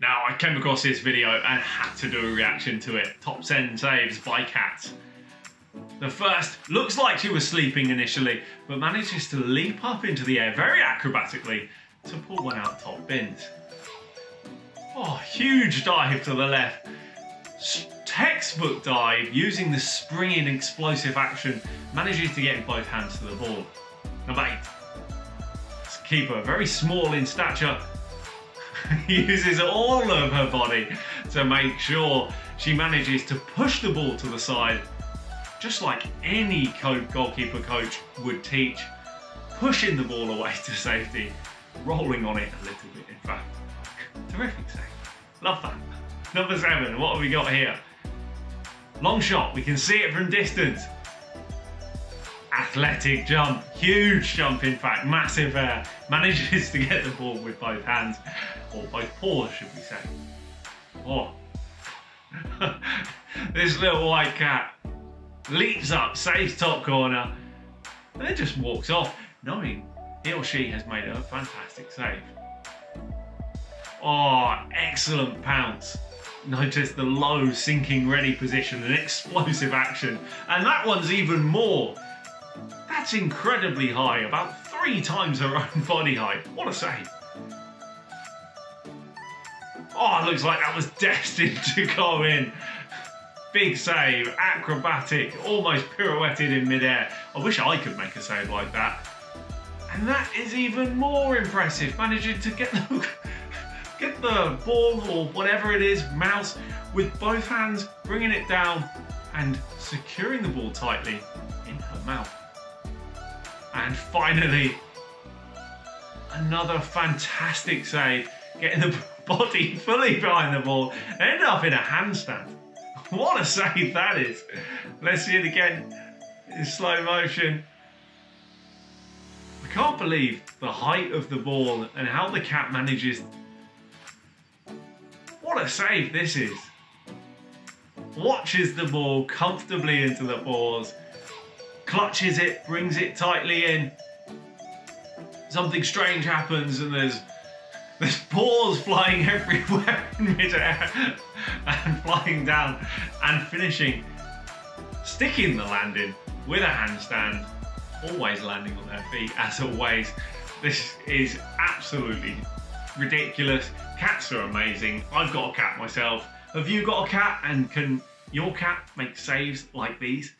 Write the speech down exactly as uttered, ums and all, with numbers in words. Now, I came across this video and had to do a reaction to it. Top ten saves by Kat. The first looks like she was sleeping initially, but manages to leap up into the air very acrobatically to pull one out top bins. Oh, huge dive to the left. Textbook dive using the springing explosive action, manages to get both hands to the ball. Number eight. This keeper, very small in stature, uses all of her body to make sure she manages to push the ball to the side, just like any goalkeeper coach would teach, pushing the ball away to safety, rolling on it a little bit in fact. Terrific save. Love that. Number seven, what have we got here? Long shot, we can see it from distance. Athletic jump, huge jump in fact, massive air. Manages to get the ball with both hands, or both paws should we say. Oh. This little white cat leaps up, saves top corner, and then just walks off, knowing he or she has made a fantastic save. Oh, excellent pounce. Notice the low sinking ready position and explosive action. And that one's even more. That's incredibly high, about three times her own body height. What a save. Oh, it looks like that was destined to go in. Big save, acrobatic, almost pirouetted in midair. I wish I could make a save like that. And that is even more impressive, managing to get the... Get the ball or whatever it is, mouse, with both hands, bringing it down and securing the ball tightly in her mouth. And finally, another fantastic save, getting the body fully behind the ball, end up in a handstand. What a save that is. Let's see it again in slow motion. I can't believe the height of the ball and how the cat manages. What a save this is. Watches the ball comfortably into the paws, clutches it, brings it tightly in. Something strange happens and there's, there's paws flying everywhere in midair and flying down and finishing, sticking the landing with a handstand, always landing on their feet as always. This is absolutely ridiculous. Cats are amazing. I've got a cat myself. Have you got a cat, and can your cat make saves like these?